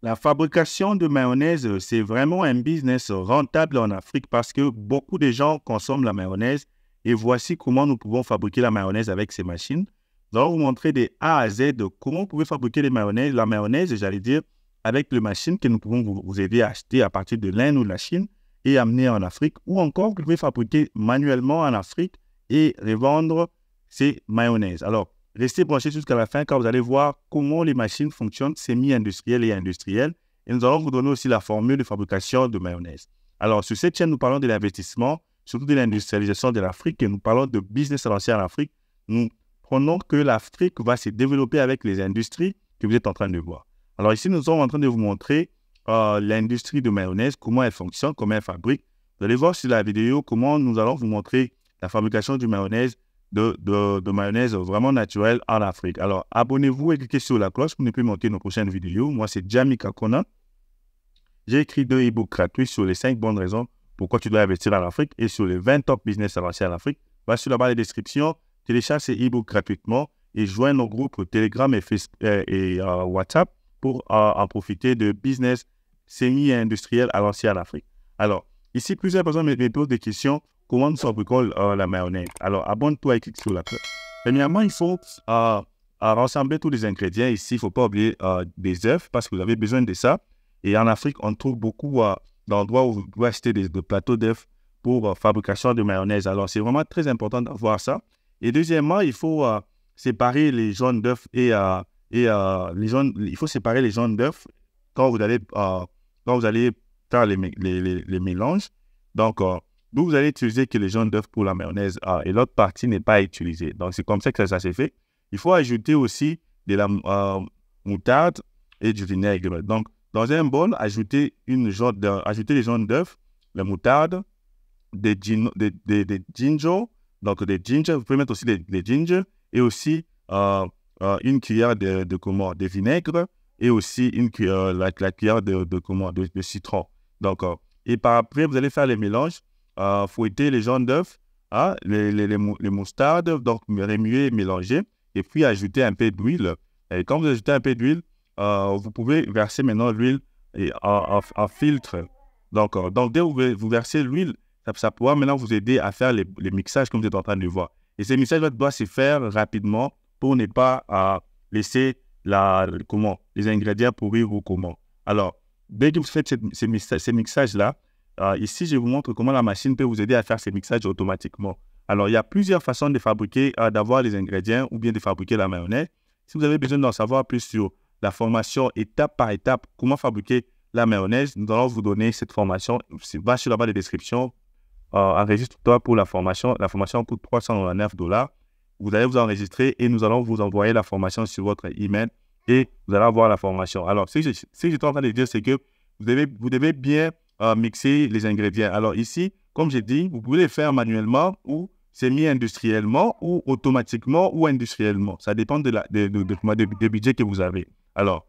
La fabrication de mayonnaise, c'est vraiment un business rentable en Afrique parce que beaucoup de gens consomment la mayonnaise et voici comment nous pouvons fabriquer la mayonnaise avec ces machines. Nous allons vous montrer de A à Z de comment vous pouvez fabriquer la mayonnaise, j'allais dire, avec les machines que nous pouvons vous aider à acheter à partir de l'Inde ou de la Chine et amener en Afrique, ou encore vous pouvez fabriquer manuellement en Afrique et revendre ces mayonnaises. Alors, restez branchés jusqu'à la fin car vous allez voir comment les machines fonctionnent, semi-industrielles et industrielles. Et nous allons vous donner aussi la formule de fabrication de mayonnaise. Alors, sur cette chaîne, nous parlons de l'investissement, surtout de l'industrialisation de l'Afrique et nous parlons de business lancé en Afrique. Nous prenons que l'Afrique va se développer avec les industries que vous êtes en train de voir. Alors ici, nous sommes en train de vous montrer l'industrie de mayonnaise, comment elle fonctionne, comment elle fabrique. Vous allez voir sur la vidéo comment nous allons vous montrer la fabrication du mayonnaise, de mayonnaise vraiment naturelle en Afrique. Alors, abonnez-vous et cliquez sur la cloche pour ne plus manquer nos prochaines vidéos. Moi, c'est Jamika Kakona. J'ai écrit 2 e-books gratuits sur les 5 bonnes raisons pourquoi tu dois investir en Afrique et sur les 20 top business avancés en Afrique. Va sur la barre de description, télécharge ces e-books gratuitement et joins nos groupes Telegram et, WhatsApp pour en profiter de business semi-industriel avancé en Afrique. Alors, ici, plusieurs personnes me posent des questions. Comment nous fabriquons la mayonnaise? Alors, abonne-toi et clique sur la cloche. Premièrement, il faut rassembler tous les ingrédients. Ici, il ne faut pas oublier des œufs parce que vous avez besoin de ça. Et en Afrique, on trouve beaucoup d'endroits où vous pouvez acheter des plateaux d'œufs pour fabrication de mayonnaise. Alors, c'est vraiment très important d'avoir ça. Et deuxièmement, il faut séparer les jaunes d'œufs quand vous allez faire les mélanges. Donc, d'où vous allez utiliser que les jaunes d'œufs pour la mayonnaise et l'autre partie n'est pas utilisée. Donc, c'est comme ça que ça s'est fait. Il faut ajouter aussi de la moutarde et du vinaigre. Donc, dans un bol, ajoutez les jaunes d'œufs, la moutarde, des ginger. Donc, des ginger, vous pouvez mettre aussi des ginger et aussi une cuillère de vinaigre et aussi une cuillère, la cuillère de citron. Donc, et par après, vous allez faire les mélanges. Fouetter les jaunes d'œufs, hein, les moustardes, donc remuer et mélanger, et puis ajouter un peu d'huile. Et quand vous ajoutez un peu d'huile, vous pouvez verser maintenant l'huile en filtre. Donc, dès que vous versez l'huile, ça pourra maintenant vous aider à faire les mixages comme vous êtes en train de voir. Et ces mixages doivent se faire rapidement pour ne pas laisser les ingrédients pourrir ou comment. Alors, dès que vous faites ces mixages-là, ici, je vous montre comment la machine peut vous aider à faire ces mixages automatiquement. Alors, il y a plusieurs façons de fabriquer, d'avoir les ingrédients ou bien de fabriquer la mayonnaise. Si vous avez besoin d'en savoir plus sur la formation étape par étape, comment fabriquer la mayonnaise, nous allons vous donner cette formation. Va sur la barre de description, enregistre-toi pour la formation. La formation coûte $399. Vous allez vous enregistrer et nous allons vous envoyer la formation sur votre email et vous allez avoir la formation. Alors, ce que j'étais en train de dire, c'est que vous devez bien mixer les ingrédients. Alors ici, comme j'ai dit, vous pouvez les faire manuellement ou semi-industriellement ou automatiquement ou industriellement. Ça dépend du budget que vous avez. Alors,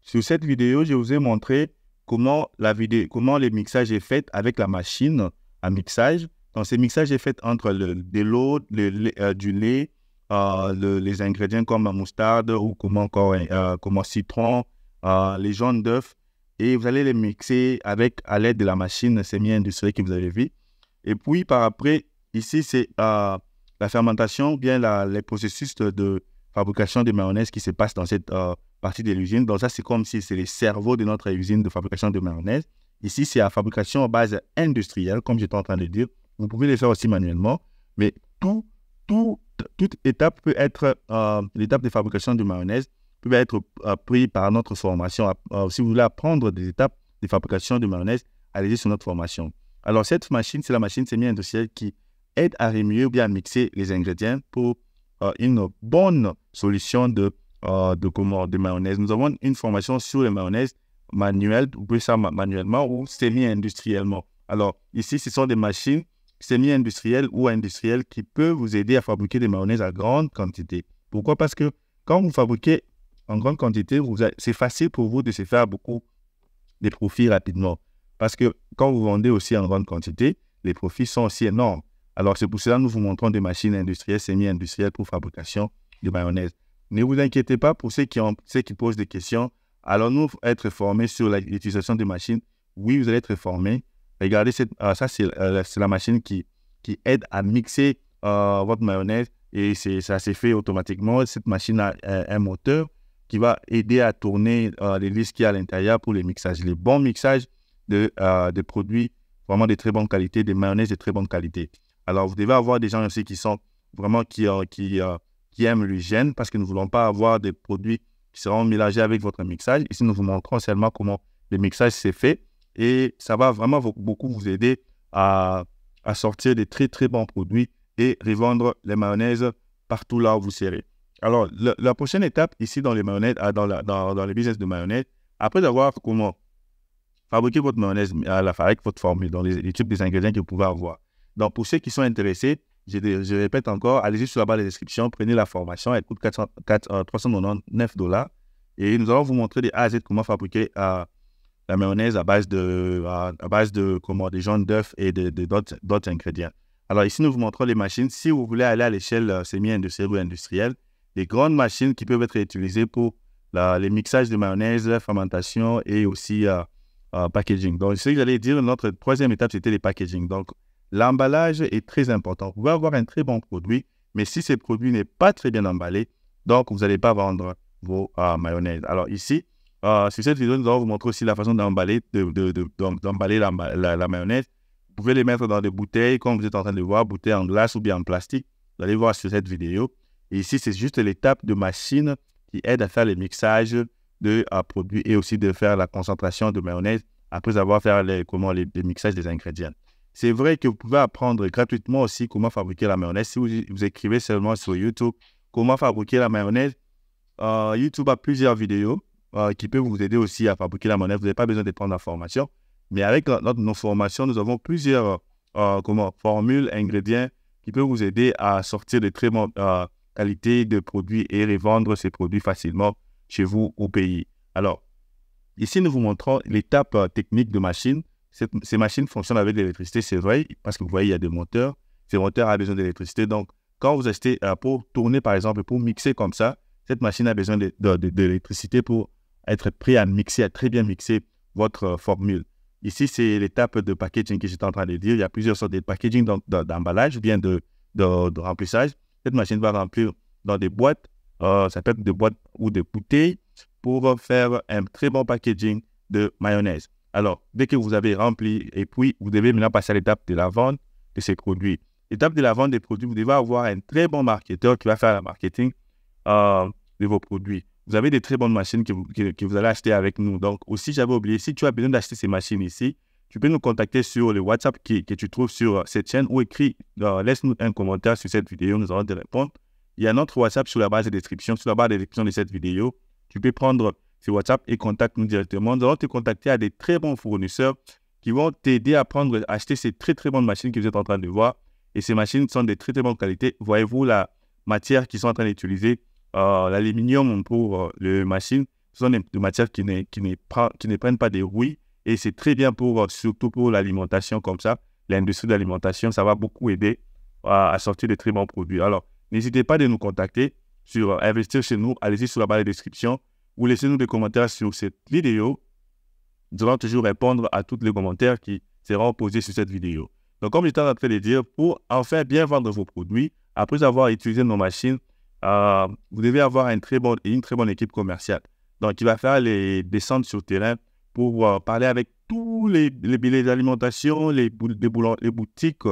sur cette vidéo, je vous ai montré comment le mixage est fait avec la machine à mixage. Donc, ce mixage est fait entre du lait, les ingrédients comme la moutarde ou comme citron, les jaunes d'œufs. Et vous allez les mixer à l'aide de la machine semi-industrielle que vous avez vue. Et puis, par après, ici, c'est la fermentation, bien les processus de fabrication de mayonnaise qui se passe dans cette partie de l'usine. Donc, ça, c'est comme si c'est le cerveau de notre usine de fabrication de mayonnaise. Ici, c'est la fabrication en base industrielle, comme j'étais en train de dire. Vous pouvez les faire aussi manuellement, mais toute étape peut être l'étape de fabrication de mayonnaise. Peut être appris par notre formation. Si vous voulez apprendre des étapes de fabrication de mayonnaise, allez-y sur notre formation. Alors, cette machine, c'est la machine semi-industrielle qui aide à remuer ou bien à mixer les ingrédients pour une bonne solution de mayonnaise. Nous avons une formation sur les mayonnaises manuelles, vous pouvez faire ça manuellement ou semi-industriellement. Alors, ici, ce sont des machines semi-industrielles ou industrielles qui peuvent vous aider à fabriquer des mayonnaises à grande quantité. Pourquoi? Parce que quand vous fabriquez en grande quantité, c'est facile pour vous de se faire beaucoup de profits rapidement. Parce que quand vous vendez aussi en grande quantité, les profits sont aussi énormes. Alors, c'est pour cela que nous vous montrons des machines industrielles, semi-industrielles pour fabrication de mayonnaise. Ne vous inquiétez pas pour ceux qui posent des questions. Allons-nous être formés sur l'utilisation des machines? Oui, vous allez être formés. Regardez, ça, c'est la machine qui aide à mixer votre mayonnaise et ça s'est fait automatiquement. Cette machine a un moteur qui va aider à tourner les listes qu'il y a à l'intérieur pour les mixages. Les bons mixages de produits vraiment de très bonne qualité, des mayonnaises de très bonne qualité. Alors, vous devez avoir des gens aussi qui sont vraiment qui aiment l'hygiène parce que nous ne voulons pas avoir des produits qui seront mélangés avec votre mixage. Ici, nous vous montrons seulement comment le mixage s'est fait et ça va vraiment beaucoup vous aider à sortir des très, très bons produits et revendre les mayonnaises partout là où vous serez. Alors, la prochaine étape ici dans les mayonnaises, dans le business de mayonnaise, après avoir comment fabriquer votre mayonnaise avec votre formule, dans les types des ingrédients que vous pouvez avoir. Donc, pour ceux qui sont intéressés, je répète encore, allez juste sur la barre de description, prenez la formation, elle coûte 399 $ et nous allons vous montrer de A à Z comment fabriquer la mayonnaise à base de jaune d'œufs et d'autres ingrédients. Alors ici, nous vous montrons les machines. Si vous voulez aller à l'échelle semi-industrielle ou industrielle, les grandes machines qui peuvent être utilisées pour les mixages de mayonnaise, la fermentation et aussi packaging. Donc, ce que j'allais dire, notre troisième étape, c'était les packaging. Donc, l'emballage est très important. Vous pouvez avoir un très bon produit, mais si ce produit n'est pas très bien emballé, donc vous n'allez pas vendre vos mayonnaises. Alors ici, sur cette vidéo, nous allons vous montrer aussi la façon d'emballer la mayonnaise. Vous pouvez les mettre dans des bouteilles, comme vous êtes en train de voir, bouteilles en glace ou bien en plastique. Vous allez voir sur cette vidéo. Et ici, c'est juste l'étape de machine qui aide à faire les mixages de produits et aussi de faire la concentration de mayonnaise après avoir fait les mixages des ingrédients. C'est vrai que vous pouvez apprendre gratuitement aussi comment fabriquer la mayonnaise. Si vous écrivez seulement sur YouTube comment fabriquer la mayonnaise, YouTube a plusieurs vidéos qui peuvent vous aider aussi à fabriquer la mayonnaise. Vous n'avez pas besoin de prendre la formation. Mais avec nos formations, nous avons plusieurs formules, ingrédients qui peuvent vous aider à sortir de très bonnes qualités de produits et revendre ces produits facilement chez vous au pays. Alors, ici, nous vous montrons l'étape technique de machine. Ces machines fonctionnent avec l'électricité, c'est vrai, parce que vous voyez, il y a des moteurs. Ces moteurs ont besoin d'électricité. Donc, quand vous achetez pour tourner, par exemple, pour mixer comme ça, cette machine a besoin d'électricité pour être prêt à mixer, à très bien mixer votre formule. Ici, c'est l'étape de packaging que j'étais en train de dire. Il y a plusieurs sortes de packaging, donc d'emballage ou bien de remplissage. Cette machine va remplir dans des boîtes, ça peut être des boîtes ou des bouteilles, pour faire un très bon packaging de mayonnaise. Alors, dès que vous avez rempli, et puis vous devez maintenant passer à l'étape de la vente de ces produits. L'étape de la vente des produits, vous devez avoir un très bon marketeur qui va faire le marketing de vos produits. Vous avez des très bonnes machines que vous allez acheter avec nous. Donc, aussi, j'avais oublié, si tu as besoin d'acheter ces machines ici, tu peux nous contacter sur le WhatsApp que tu trouves sur cette chaîne ou écris, laisse-nous un commentaire sur cette vidéo, nous allons te répondre. Il y a notre WhatsApp sur la barre de description, de cette vidéo. Tu peux prendre ce WhatsApp et contacte-nous directement. Nous allons te contacter à des très bons fournisseurs qui vont t'aider à acheter ces très, très bonnes machines que vous êtes en train de voir. Et ces machines sont de très, très bonne qualité. Voyez-vous la matière qu'ils sont en train d'utiliser, l'aluminium pour les machines. Ce sont des matières qui ne prennent pas des rouilles. Et c'est très bien surtout pour l'alimentation comme ça. L'industrie de l'alimentation, ça va beaucoup aider à sortir de très bons produits. Alors, n'hésitez pas de nous contacter sur Investir Chez Nous. Allez-y sur la barre de description. Ou laissez-nous des commentaires sur cette vidéo. Nous allons toujours répondre à tous les commentaires qui seront posés sur cette vidéo. Donc, comme j'étais en train de dire, pour enfin bien vendre vos produits, après avoir utilisé nos machines, vous devez avoir une très bonne équipe commerciale. Donc, il va faire les descentes sur le terrain pour parler avec tous les billets d'alimentation, les boutiques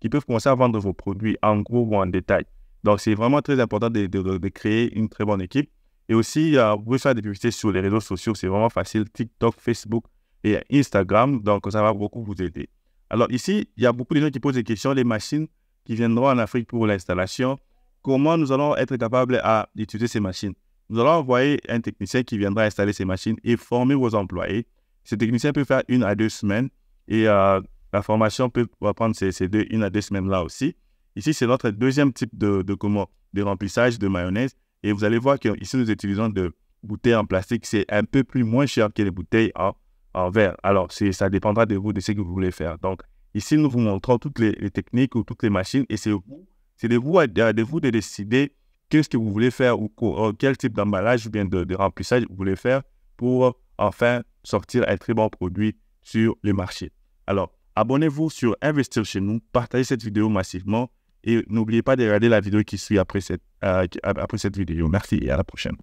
qui peuvent commencer à vendre vos produits en gros ou en détail. Donc, c'est vraiment très important de créer une très bonne équipe. Et aussi, vous pouvez faire des publicités sur les réseaux sociaux, c'est vraiment facile, TikTok, Facebook et Instagram, donc ça va beaucoup vous aider. Alors ici, il y a beaucoup de gens qui posent des questions, les machines qui viendront en Afrique pour l'installation, comment nous allons être capables d'utiliser ces machines? Nous allons envoyer un technicien qui viendra installer ces machines et former vos employés. Ce technicien peut faire 1 à 2 semaines et la formation peut prendre ces 1 à 2 semaines là aussi. Ici, c'est notre deuxième type de remplissage de mayonnaise. Et vous allez voir qu'ici, nous utilisons des bouteilles en plastique. C'est un peu plus moins cher que les bouteilles en verre. Alors, ça dépendra de vous, de ce que vous voulez faire. Donc, ici, nous vous montrons toutes les techniques ou toutes les machines. Et c'est de vous de décider qu'est-ce que vous voulez faire ou quel type d'emballage ou bien de remplissage vous voulez faire pour enfin sortir un très bon produit sur le marché. Alors, abonnez-vous sur Investir Chez Nous, partagez cette vidéo massivement et n'oubliez pas de regarder la vidéo qui suit après cette vidéo. Merci et à la prochaine.